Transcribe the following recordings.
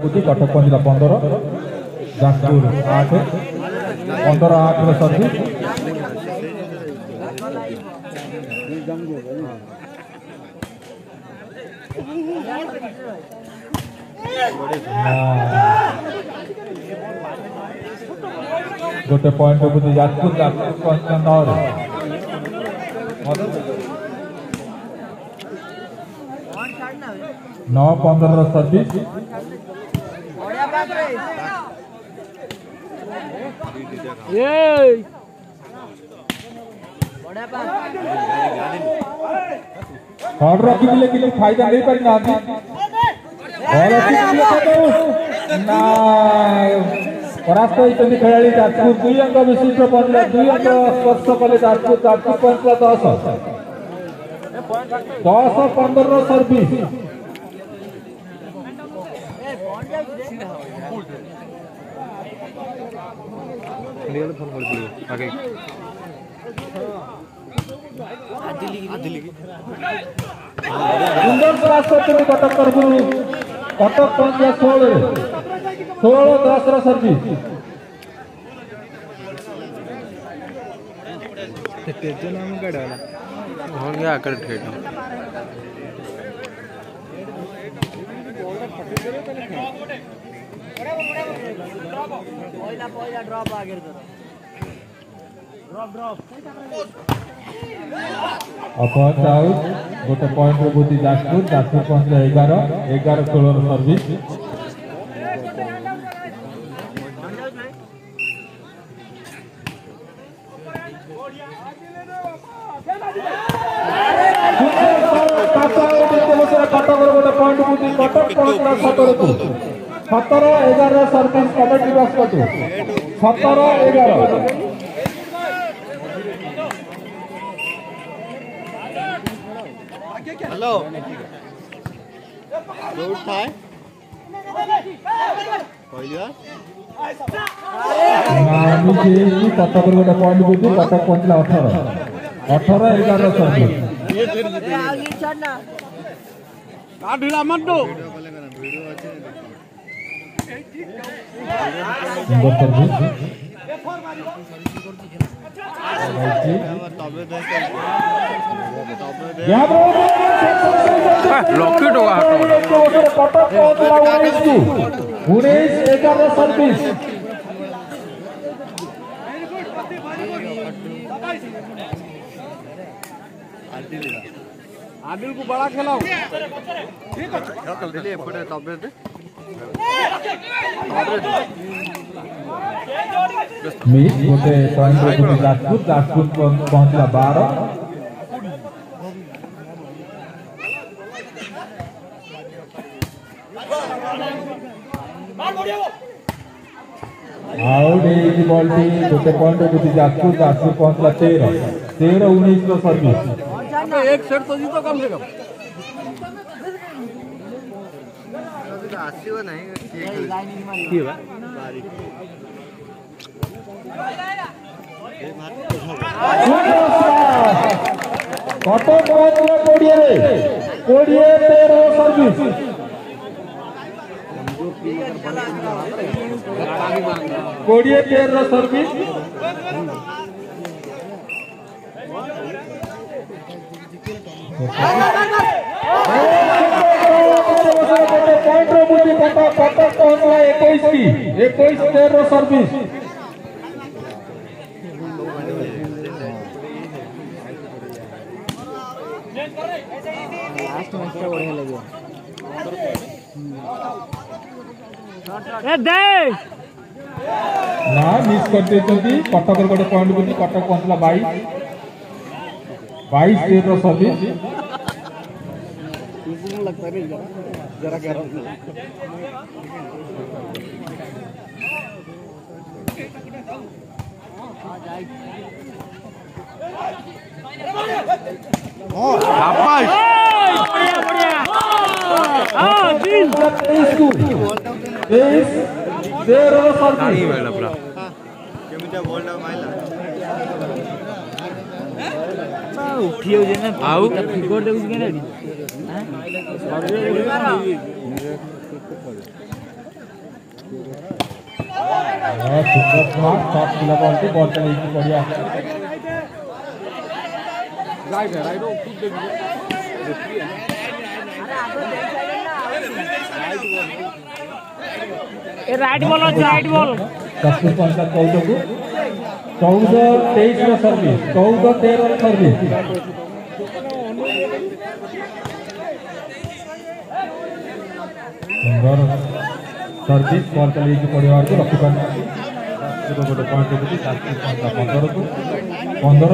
कटक पहुँचला 15 जाजपुर 8 15-8 सर्विस गोटे पॉइंट बुझे जाजपुर पहुँचला 9-15 सर्विस हॉर्ड रखी कि फायदा नहीं पारी ना परास्त होती खेला जाजपुर 2 अंक विशिष्ट पहुंचला 2 अंक स्पर्श कले जाजपुर पहुंचला 10-15 सर्विस कटक तरफ कटक पहुंचा 16-10 सर्विस हो गया आकर ठेठ ड्रॉप आगे अपॉइंट आउट गोटे पॉइंट बुद्धि जाजपुर जाजपुर पहुंचला 11-16 सर्विस कटक पहुंचला 17-11 सर्विस कमेटी बस कटे 17-11 हेलो रोड था गोटे पॉइंट बुझे कटक पहुंचला 18-11 सर्विस सर्विस आदिल को बड़ा खेलाओ ठीक है बड़े तबे दे मी गोटे पॉइंट बुद्धि जाजपुर पहुंचला 12 आउट है बॉल टी गोटे पॉइंट बुद्धि जाजपुर पहुंचला 13-19 का सर्विस एक सेट तो जीतो कम से कम सर्विस मिस करते कटक गोटे पॉइंट बुद्धि कटक पहुंचला 22-13 सर्विस जरा उठियो जेना आउ फिगर देखु केना हां 14-13 सर्विस। सर्विस बल चल परिवार को रखी गोटे पॉइंट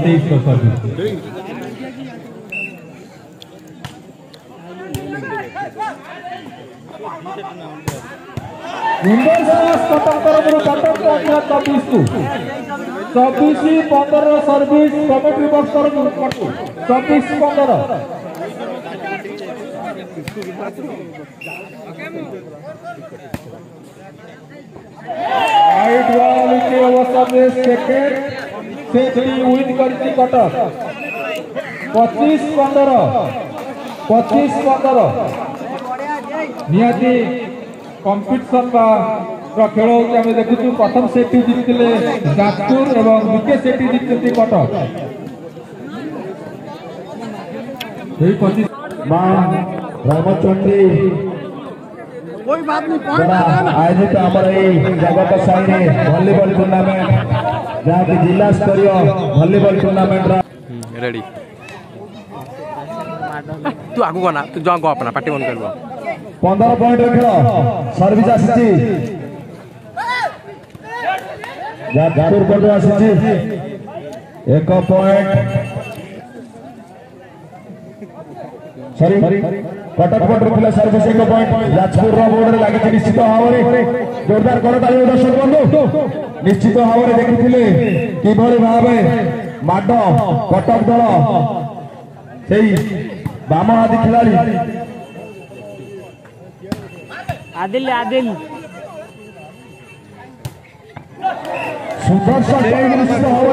देखिए 15-23 सर्विस कटक 25-15 कंपिटिशन बा खेल होती आम देखु प्रथम सेट जीतले जाजपुर एवं द्वितीय सेट जीतते कटक रामचंडी आयोजित आमर जगत साई वॉलीबॉल टूर्नामेंट जहाँकि जिला स्तर वॉलीबॉल टूर्नामेंट रेडी तू आगु गना तू जग अपना पार्टी बंद कर 15 पॉइंट खेल सर्विस आसी आसी 1 पॉइंट सॉरी कटक पटर पे सर्विस 1 पॉइंट जाजपुर बोर्ड में लगी निश्चित भाव में जोरदार करताली दर्शक बंधु निश्चित भाव में देखिए किभली भाव माड कटक दल से बाम हाथी खिलाड़ी आदिल सुदर्शन निश्चित भाव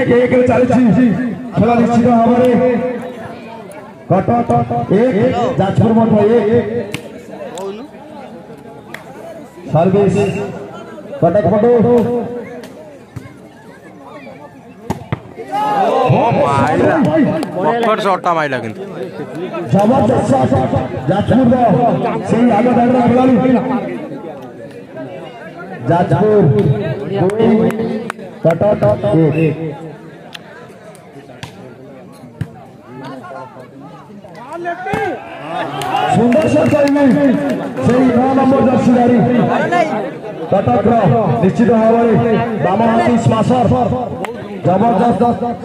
1-1 चलती खेल निश्चित भाव कटक 1 जाजपुर मठ 1 सर्विस कटक पटो निश्चित भाव जबरदस्त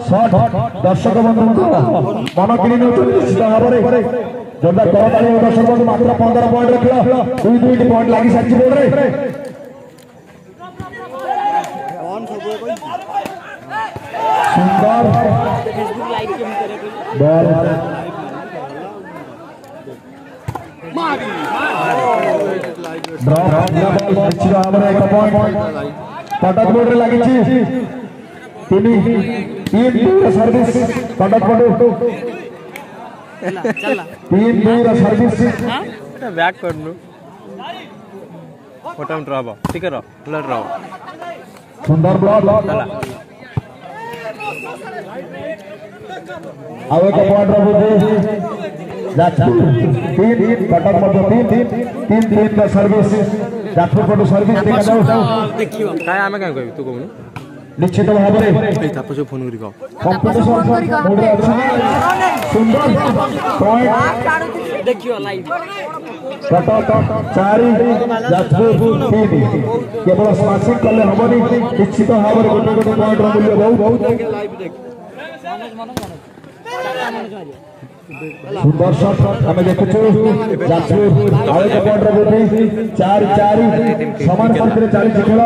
शॉट दर्शक बंधु मन कि निश्चित भाव में जोरदार करताली दर्शक बंधु मात्र 15 पॉइंट खेल 2-2 पॉइंट लगी सारी बोर्ड में सुंदर निश्चित भाव में 1 पॉइंट कटक बोर्ड में लगी सर्विस कटक पटो 3-2 सर्विस बैक करनु बटन ड्रॉप ठीक है ब्लड ड्रॉप सुंदर ब्लड अब 1 पॉइंट ड्रॉप दे जाजपुर 3 कटक पटो 3-3 सर्विस जाजपुर पटो सर्विस देखियो काय हमें काय कहबी तू कहनु निश्चित भाव में फोन केवल स्मार्टिंग कले हमनी निश्चित भाव में गोटे पॉइंट मूल्य सुंदर शॉट आम देखुचु जाजपुर आए 1 पॉइंट 4-4 समान संख्य चलती खेल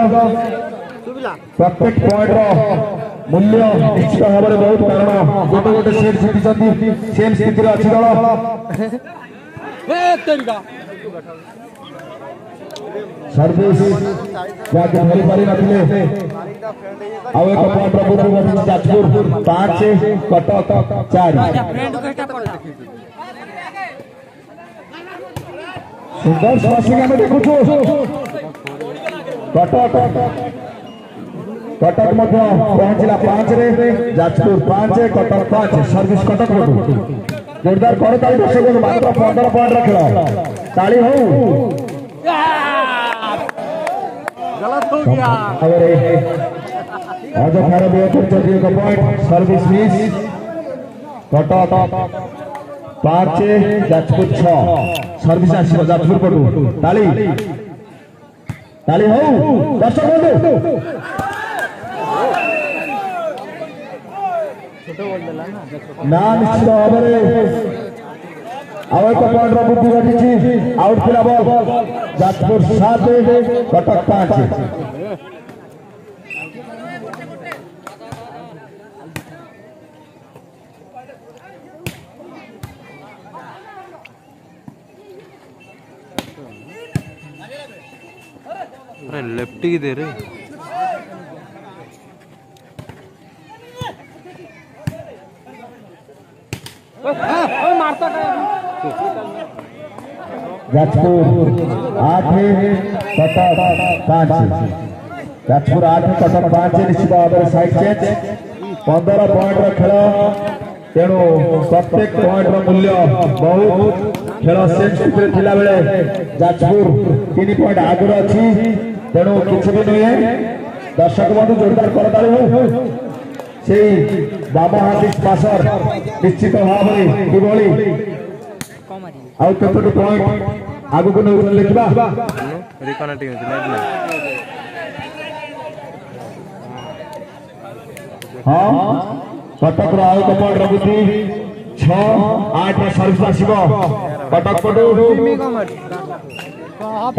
प्रत्येक पॉइंट मूल्य निश्चित भाव में बहुत कारण गोटे गोटे सेट जीति सेम स्थित अच्छी दल सर्विस आउ 1 पॉइंट जाजपुर 5 कटक 4 सुंदर कटक पहुंचला 5 रे जाजपुर 5 कटक 5 सर्विस कटक जोरदार कर ताली दर्शकों मात्र 15 पॉइंट रखला ताली हो गलत हो गया अरे आज खराब है तो चलिए का point service miss Cuttack 5 Jajpur 6 service Ashirwad Jajpur पटू ताली ताली हो दर्शकों नाम निश्चित भावे आवश्यक पॉइंट बुद्धि घटी आउट पिला बॉल जाजपुर 7 कटक 5 अरे लेफ्टी की दे रहे जाजपुर 8 कटक 5 जाजपुर 8 कटक 5 निश्चित भाव साइड चेंज 15 पॉइंटर खेल तेणु प्रत्येक पॉइंटर मूल्य बहुत खेल सेंसिटिव थिला बेले जाजपुर 3 पॉइंट आगे अच्छी तेणु किसी भी नुहे दर्शक बंधु जोरदार कर से बाबा हाथ पासर निश्चित भाव आतोट पॉइंट आग को लिखा हाँ कटक आउट पॉइंट रखुदी 6-8 सर्विस आसव कटक पटू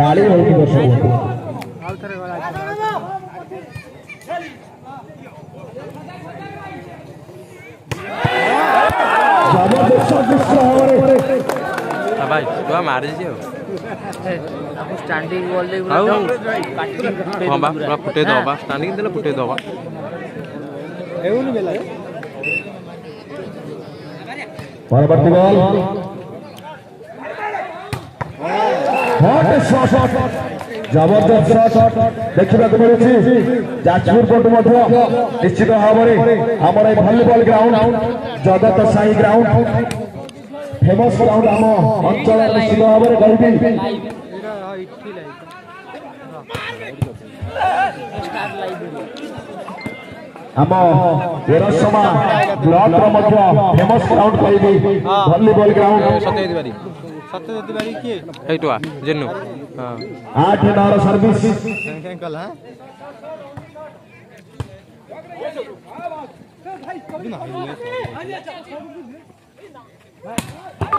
ताली भाई तो मार दीजिए आपको स्टैंडिंग बॉल दे हां बा पूरा फुटे दो बा स्टैंडिंग देला फुटे दो बा एउ नहीं बेला परवर्ती बॉल हॉट शॉट जबरदस्त शॉट देखिबा को मिलि जाजपुर कोर्ट मध्य निश्चित भावरे हमर ए वॉलीबॉल ग्राउंड जगत साई ग्राउंड फेमस ग्राउंड आम अंचल निश्चित भाव में आम वेरसमा ब्लॉक फेमस ग्राउंड कह वॉलीबॉल ग्राउंड सत्यज्योति 8-9 सर्विस भाई